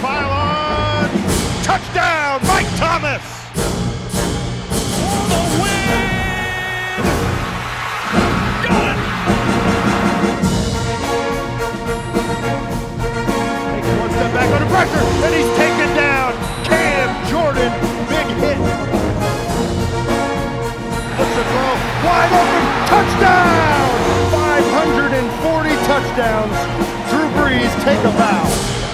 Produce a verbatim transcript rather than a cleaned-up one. pylon. Touchdown, Mike Thomas. For the win. Got it. Takes one step back under pressure, and he's taken down. Cam Jordan, big hit. Looks to throw, wide open, touchdown. five hundred forty touchdowns. Drew Brees, take a bow.